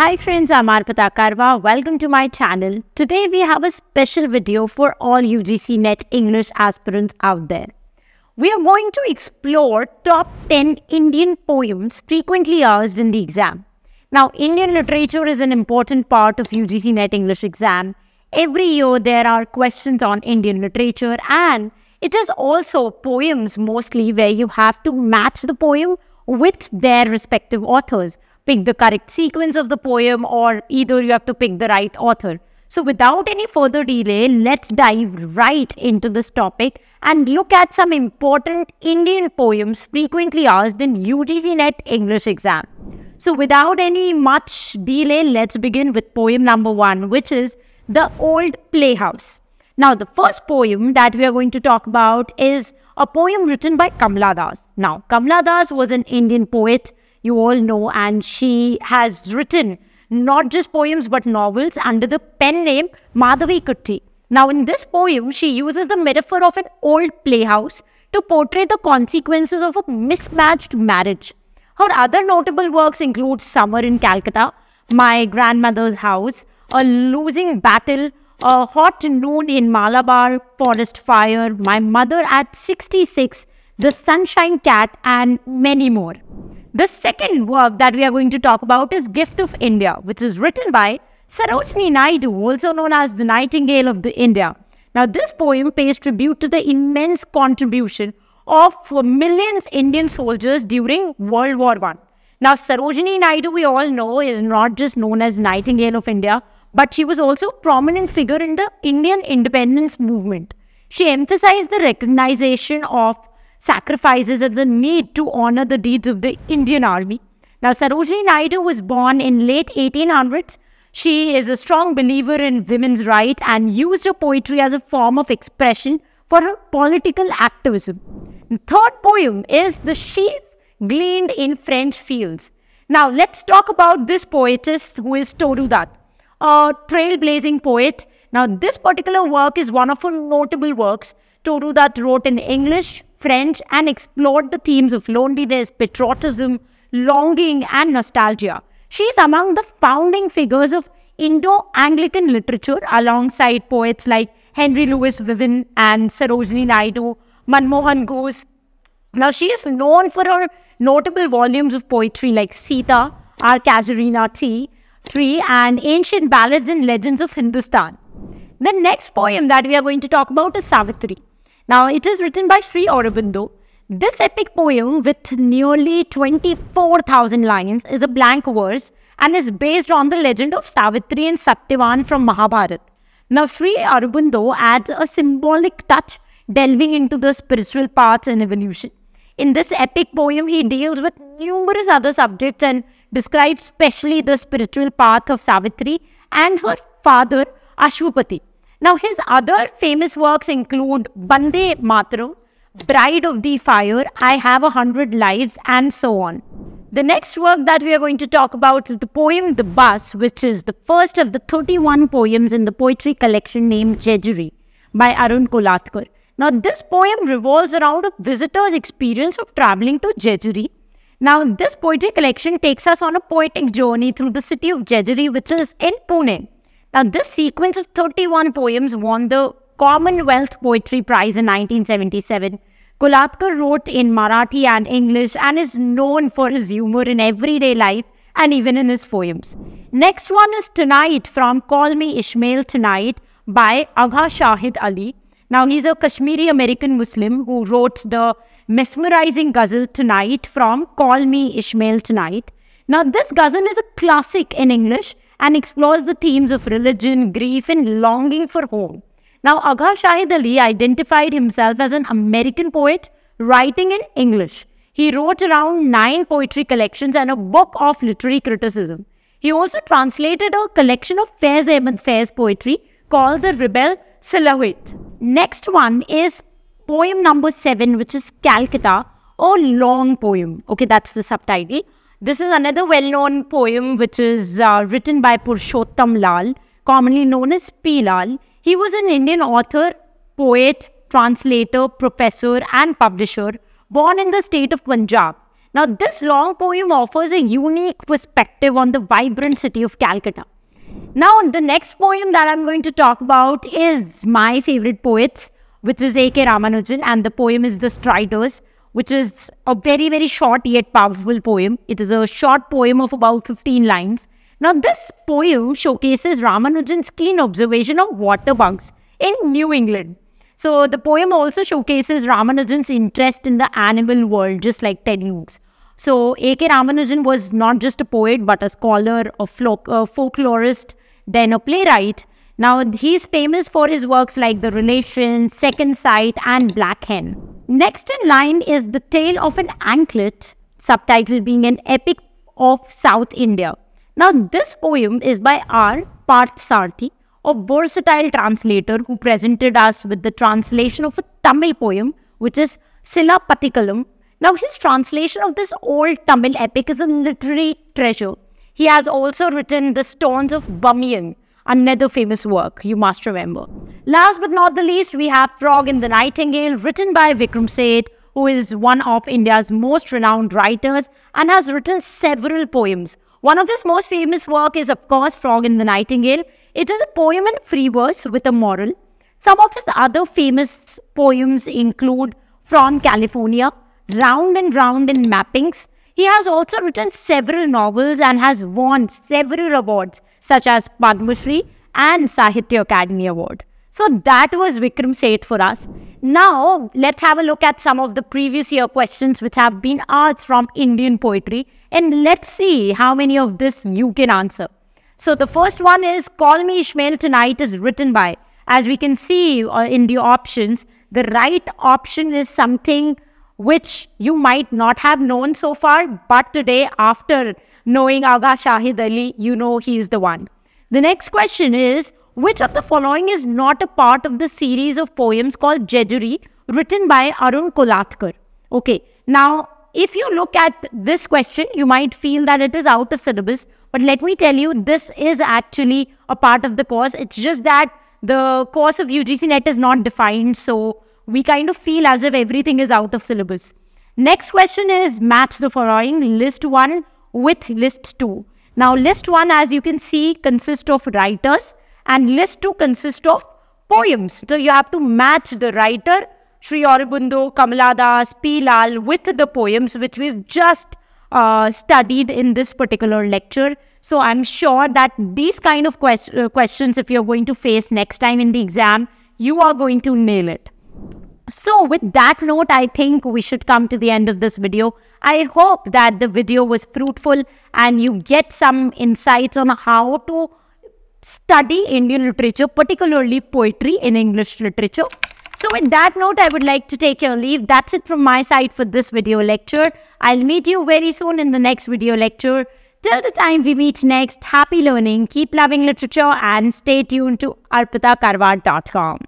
Hi friends, I'm Arpita Karwa. Welcome to my channel. Today we have a special video for all UGC NET English aspirants out there. We are going to explore top 10 Indian poems frequently asked in the exam. Now, Indian literature is an important part of UGC NET English exam. Every year there are questions on Indian literature, and it is also poems mostly where you have to match the poem with their respective authors. Pick the correct sequence of the poem, or either you have to pick the right author. So without any further delay, let's dive right into this topic and look at some important Indian poems frequently asked in UGC NET English exam. So without any much delay, let's begin with poem number 1, which is The Old Playhouse. Now, the first poem that we are going to talk about is a poem written by Kamala Das. Now, Kamala Das was an Indian poet, you all know, and she has written not just poems but novels under the pen name Madhavi Kutti. Now, in this poem, she uses the metaphor of an old playhouse to portray the consequences of a mismatched marriage. Her other notable works include Summer in Calcutta, My Grandmother's House, A Losing Battle, A Hot Noon in Malabar, Forest Fire, My Mother at 66, The Sunshine Cat, and many more. The second work that we are going to talk about is Gift of India, which is written by Sarojini Naidu, also known as the Nightingale of the India. Now, this poem pays tribute to the immense contribution of millions of Indian soldiers during World War I. Now, Sarojini Naidu, we all know, is not just known as Nightingale of India, but she was also a prominent figure in the Indian independence movement. She emphasized the recognition of sacrifices and the need to honor the deeds of the Indian Army. Now, Sarojini Naidu was born in late 1800s. She is a strong believer in women's rights and used her poetry as a form of expression for her political activism. The third poem is The Sheaf Gleaned in French Fields. Now, let's talk about this poetess, who is Toru Dutt, a trailblazing poet. Now, this particular work is one of her notable works. Toru Dutt wrote in English, French, and explored the themes of loneliness, patriotism, longing, and nostalgia. She is among the founding figures of Indo-Anglican literature, alongside poets like Henry Louis Vivian and Sarojini Naidu, Manmohan Ghose. Now, she is known for her notable volumes of poetry like Sita, Our Casuarina Tree, and Ancient Ballads and Legends of Hindustan. The next poem that we are going to talk about is Savitri. Now, it is written by Sri Aurobindo. This epic poem with nearly 24,000 lines is a blank verse and is based on the legend of Savitri and Satyavan from Mahabharata. Now, Sri Aurobindo adds a symbolic touch, delving into the spiritual paths and evolution. In this epic poem, he deals with numerous other subjects and describes especially the spiritual path of Savitri and her father Ashwapati. Now, his other famous works include Bande Matru, Bride of the Fire, I Have 100 Lives, and so on. The next work that we are going to talk about is the poem The Bus, which is the first of the 31 poems in the poetry collection named Jejuri by Arun Kolatkar. Now, this poem revolves around a visitor's experience of traveling to Jejuri. Now, this poetry collection takes us on a poetic journey through the city of Jejuri, which is in Pune. Now, this sequence of 31 poems won the Commonwealth Poetry Prize in 1977. Kolatkar wrote in Marathi and English and is known for his humor in everyday life and even in his poems. Next one is Tonight from Call Me Ishmael Tonight by Agha Shahid Ali. Now, he's a Kashmiri American Muslim who wrote the mesmerizing ghazal Tonight from Call Me Ishmael Tonight. Now, this ghazal is a classic in English and explores the themes of religion, grief, and longing for home. Now, Agha Shahid Ali identified himself as an American poet writing in English. He wrote around 9 poetry collections and a book of literary criticism. He also translated a collection of Faiz Ahmed Faiz poetry called The Rebel Silhouette. Next one is poem number 7, which is Calcutta, a long poem. Okay, that's the subtitle. This is another well-known poem which is written by Purushottam Lal, commonly known as P. Lal. He was an Indian author, poet, translator, professor, and publisher, born in the state of Punjab. Now, this long poem offers a unique perspective on the vibrant city of Calcutta. Now, the next poem that I'm going to talk about is my favorite poets, which is A.K. Ramanujan, and the poem is The Striders, which is a very, very short yet powerful poem. It is a short poem of about 15 lines. Now, this poem showcases Ramanujan's keen observation of water bugs in New England. So, the poem also showcases Ramanujan's interest in the animal world, just like Ted Hughes. So, A.K. Ramanujan was not just a poet, but a scholar, a folklorist, then a playwright. Now, he's famous for his works like The Relation, Second Sight, and Black Hen. Next in line is The Tale of an Anklet, subtitle being An Epic of South India. Now, this poem is by R. Parthsarthi, a versatile translator who presented us with the translation of a Tamil poem, which is Silapathikalam. Now, his translation of this old Tamil epic is a literary treasure. He has also written The Stones of Bamiyan, another famous work you must remember. Last but not the least, we have Frog in the Nightingale, written by Vikram Seth, who is one of India's most renowned writers and has written several poems. One of his most famous work is, of course, Frog in the Nightingale. It is a poem in free verse with a moral. Some of his other famous poems include From California, Round and Round in Mappings. He has also written several novels and has won several awards such as Padma Shri and Sahitya Academy Award. So that was Vikram Seth for us. Now, let's have a look at some of the previous year questions which have been asked from Indian poetry. And let's see how many of this you can answer. So the first one is Call Me Ishmael Tonight is written by. As we can see in the options, the right option is something which you might not have known so far. But today, after knowing Agha Shahid Ali, you know he is the one. The next question is, which of the following is not a part of the series of poems called Jejuri, written by Arun Kolatkar? Okay, now, if you look at this question, you might feel that it is out of syllabus. But let me tell you, this is actually a part of the course. It's just that the course of UGC NET is not defined. So we kind of feel as if everything is out of syllabus. Next question is match the following list 1 with list 2. Now list 1, as you can see, consists of writers and list 2 consists of poems. So you have to match the writer, Sri Aurobindo, Kamala Das, P. Lal, with the poems which we've just studied in this particular lecture. So I'm sure that these kind of questions, if you're going to face next time in the exam, you are going to nail it. So with that note, I think we should come to the end of this video. I hope that the video was fruitful and you get some insights on how to study Indian literature, particularly poetry in English literature. So with that note, I would like to take your leave. That's it from my side for this video lecture. I'll meet you very soon in the next video lecture. Till the time we meet next, happy learning, keep loving literature and stay tuned to arpitakarwa.com.